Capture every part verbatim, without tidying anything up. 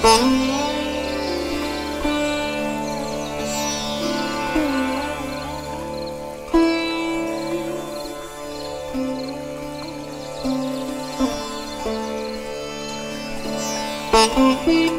Hãy subscribe cho kênh Ghiền Mì Gõ để không bỏ lỡ những video hấp dẫn.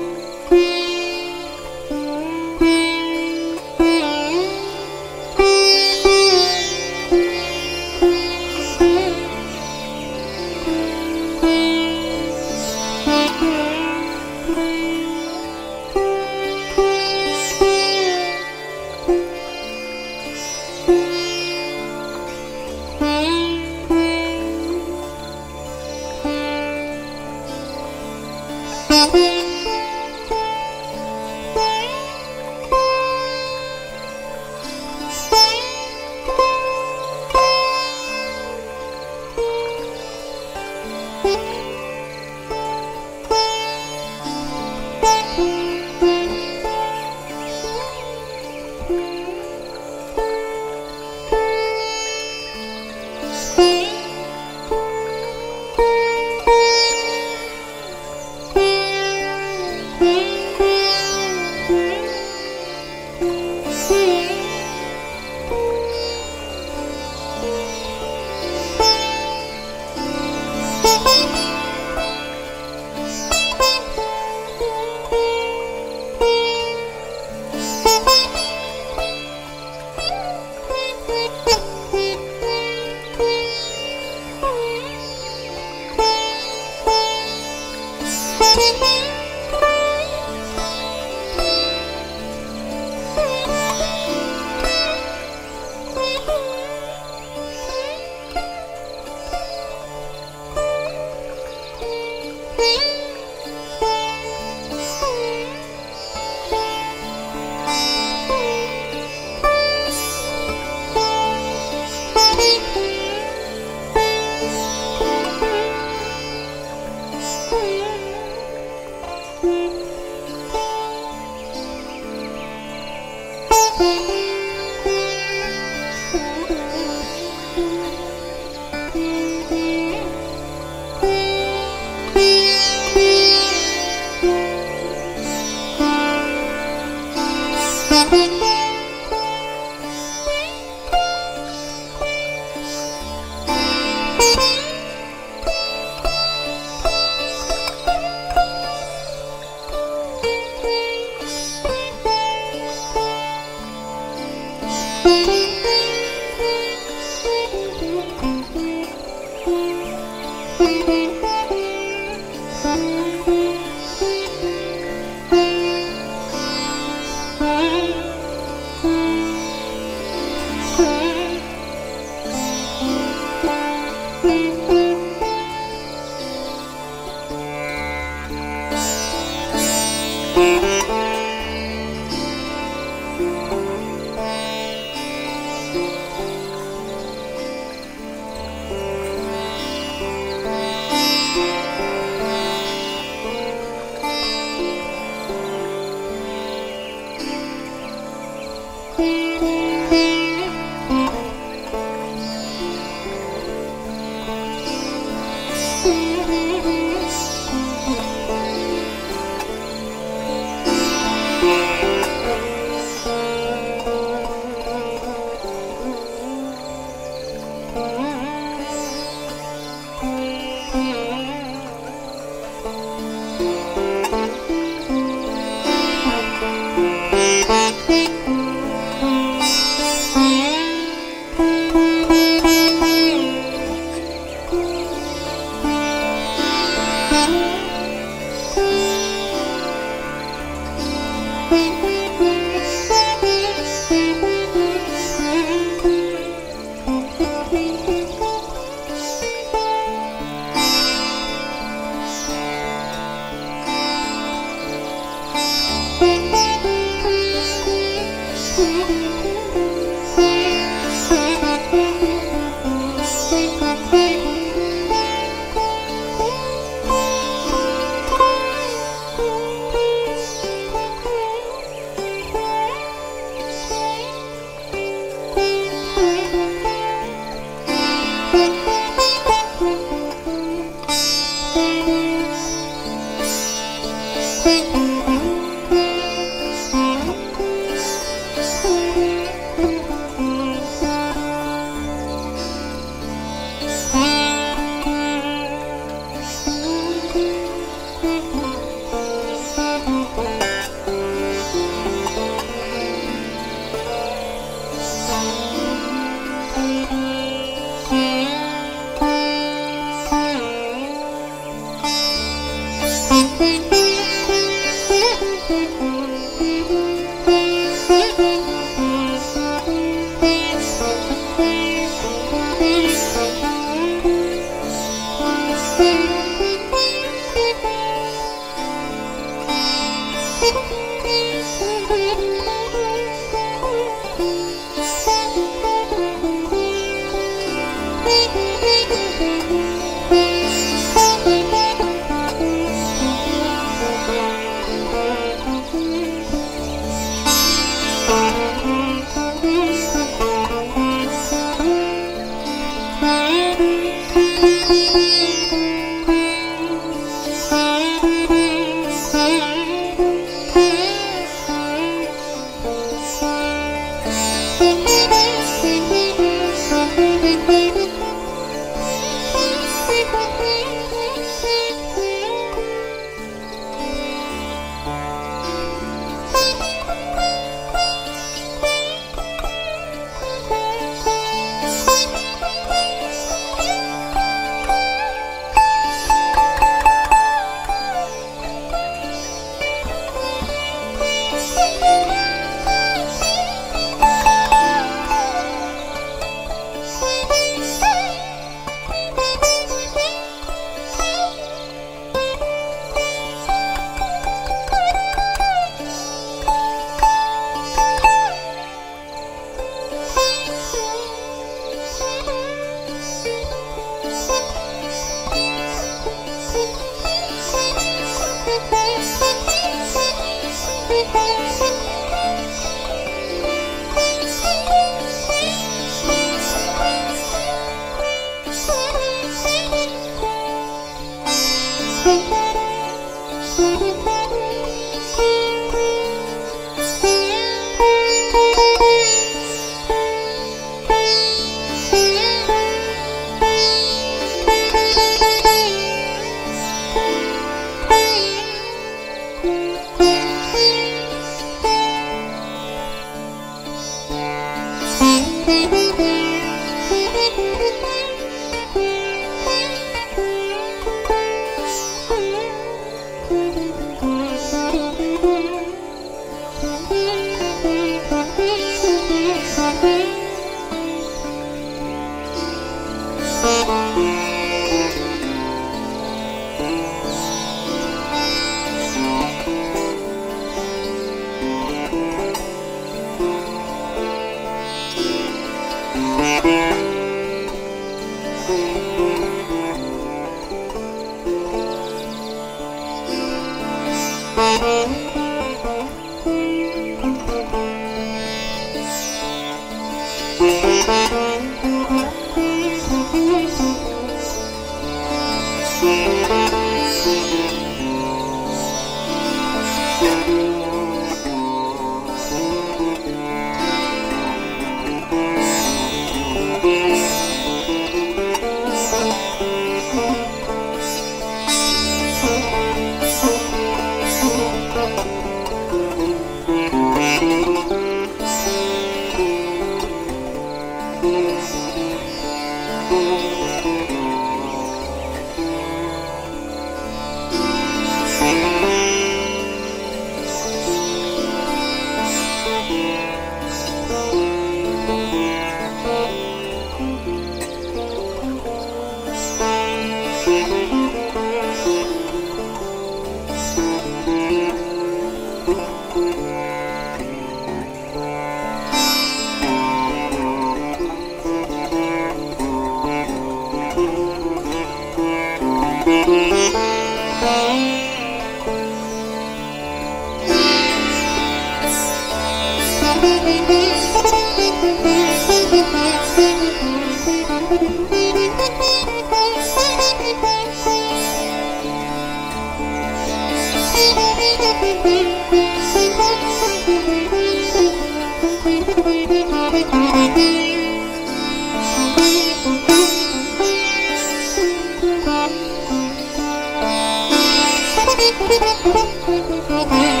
Hãy subscribe cho kênh Ghiền Mì Gõ để không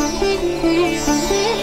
bỏ lỡ những video hấp dẫn.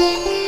Bye.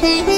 Bye.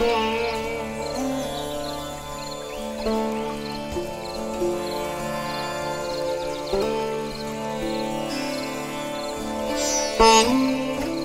Hãy subscribe cho kênh Ghiền Mì Gõ để không bỏ lỡ những video hấp dẫn.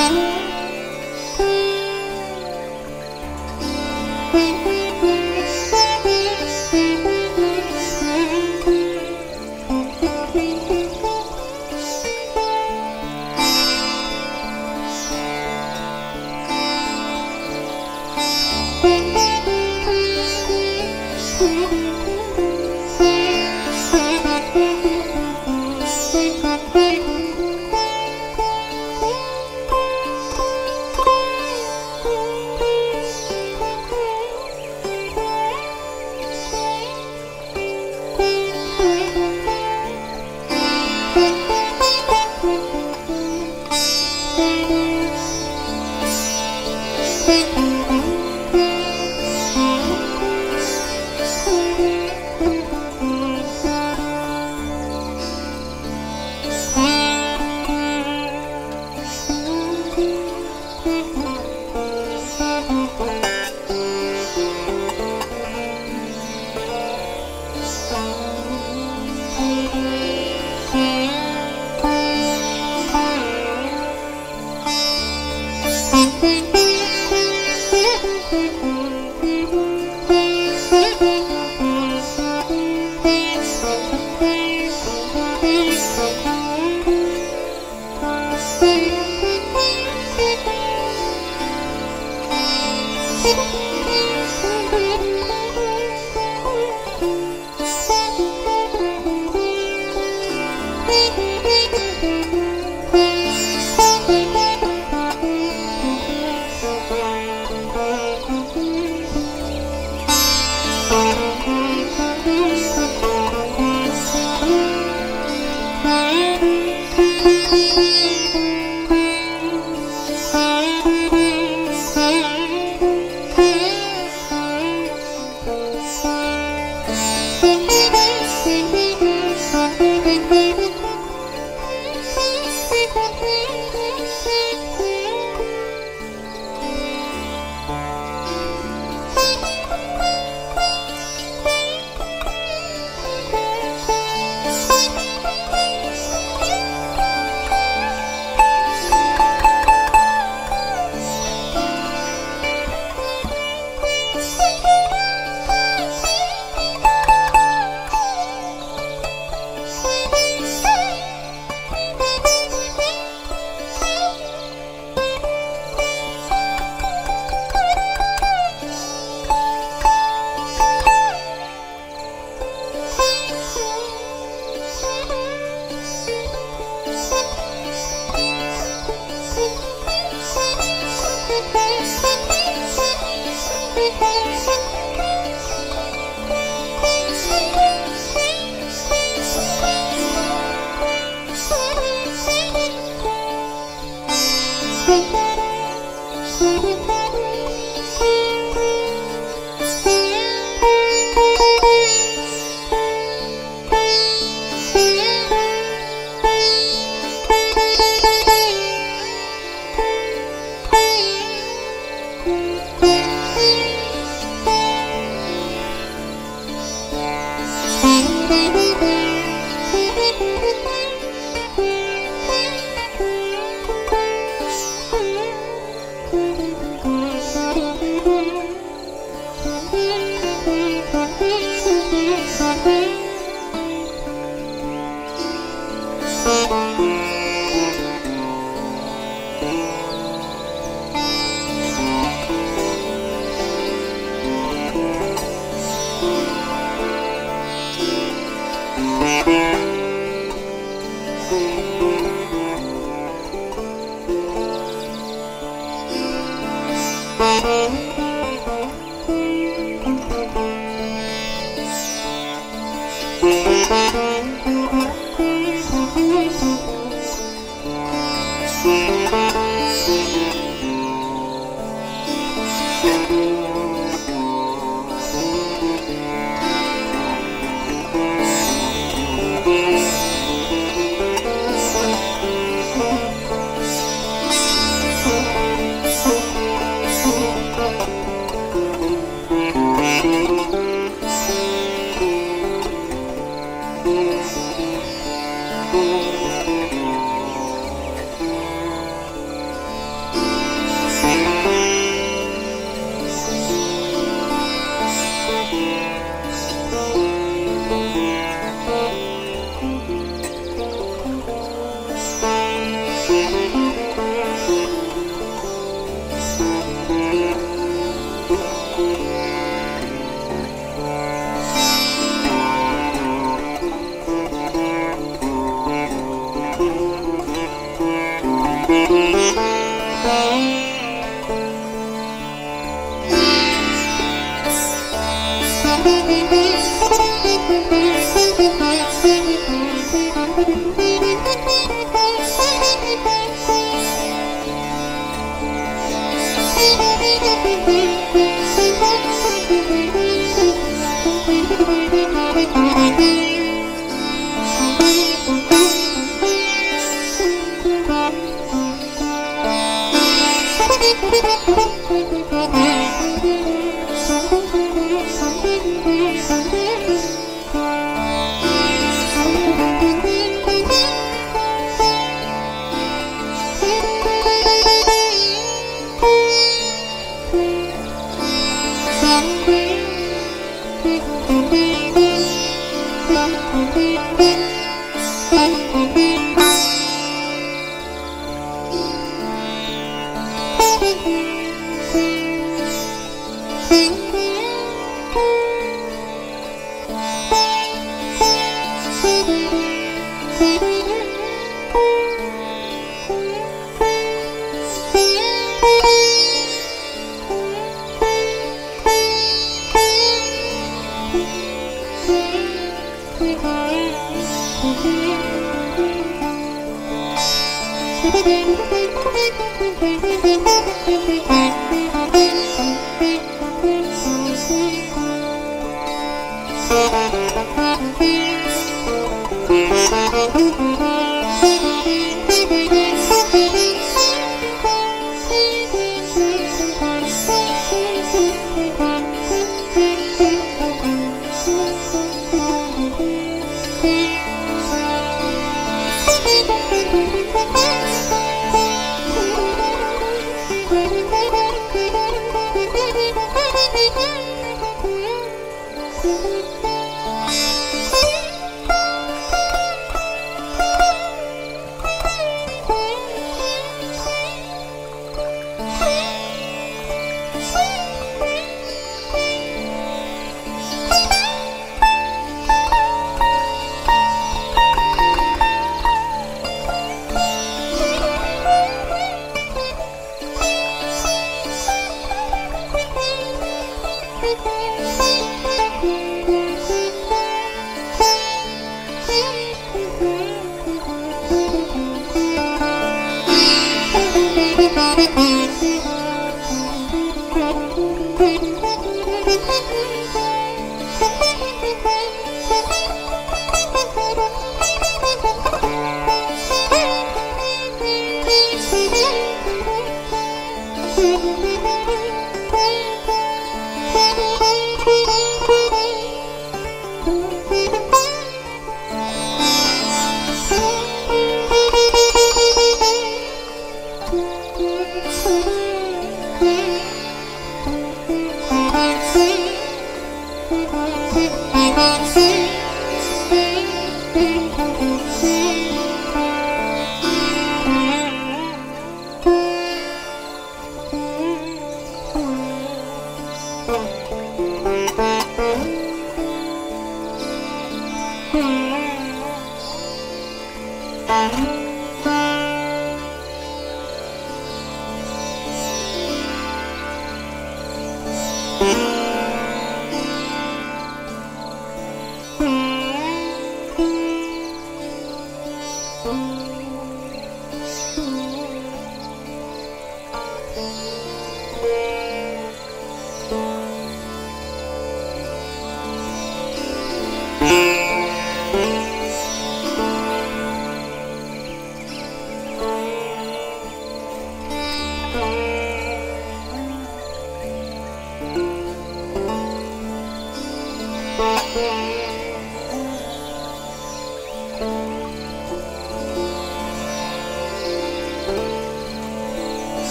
Hãy subscribe cho kênh Ghiền Mì Gõ để không bỏ lỡ những video hấp dẫn. Hãy subscribe cho kênh Ghiền Mì Gõ để không bỏ lỡ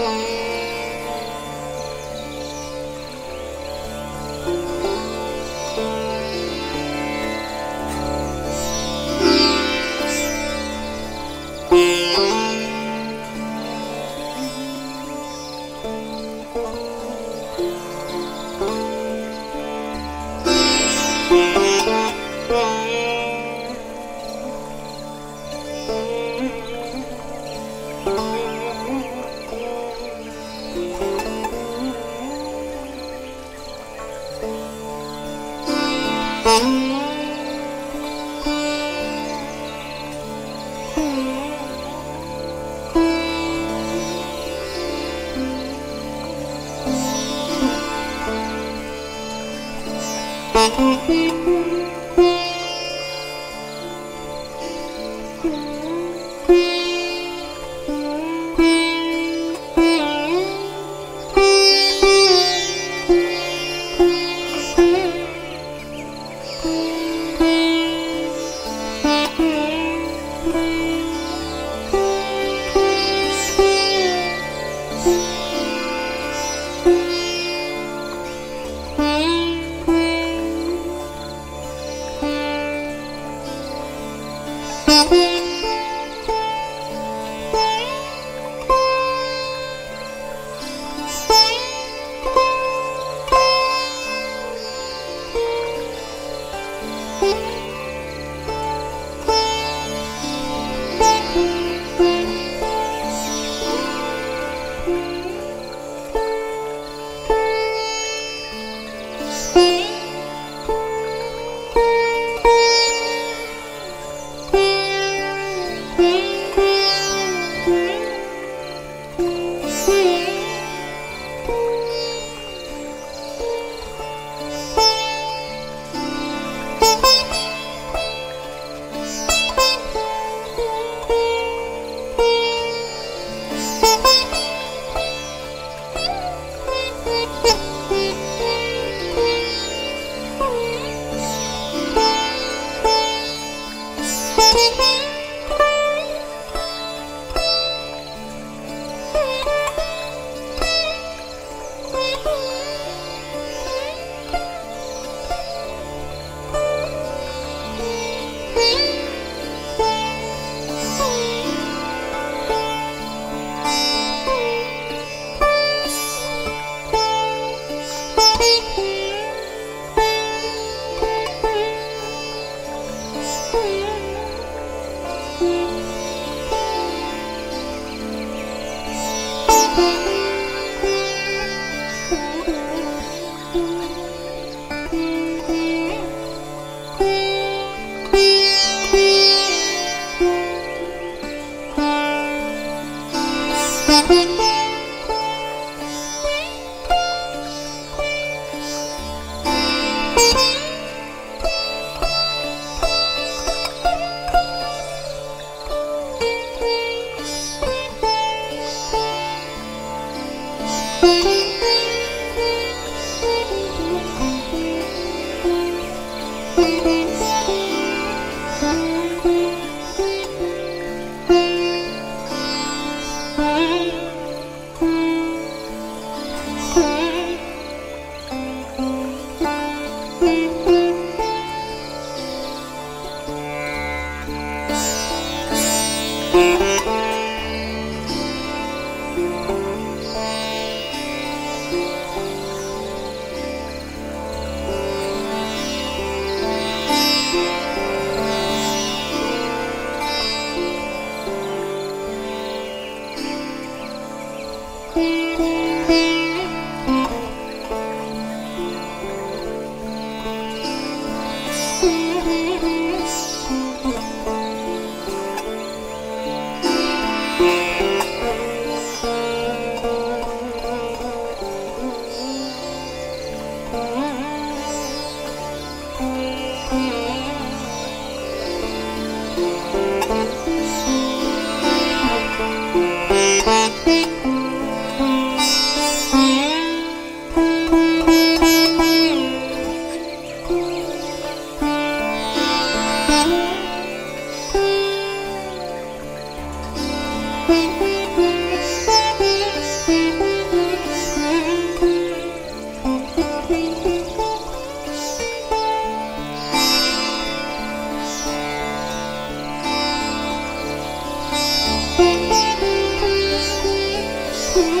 Bye.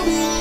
Hãy subscribe cho kênh Ghiền Mì Gõ để không bỏ lỡ những video hấp dẫn.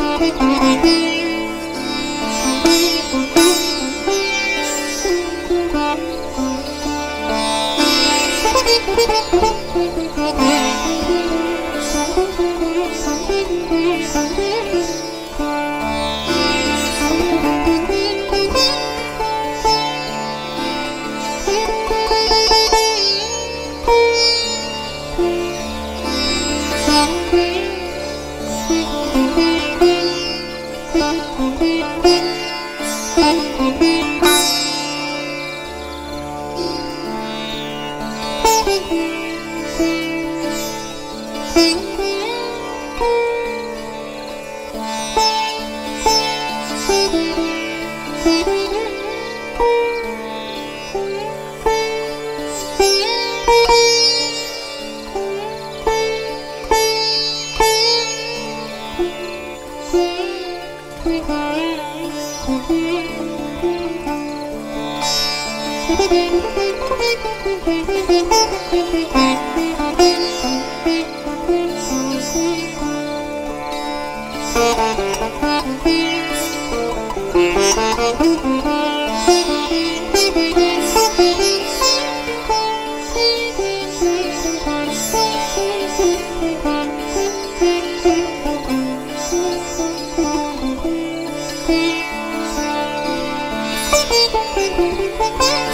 Hãy subscribe cho kênh Ghiền Mì Gõ để không bỏ lỡ những video hấp dẫn.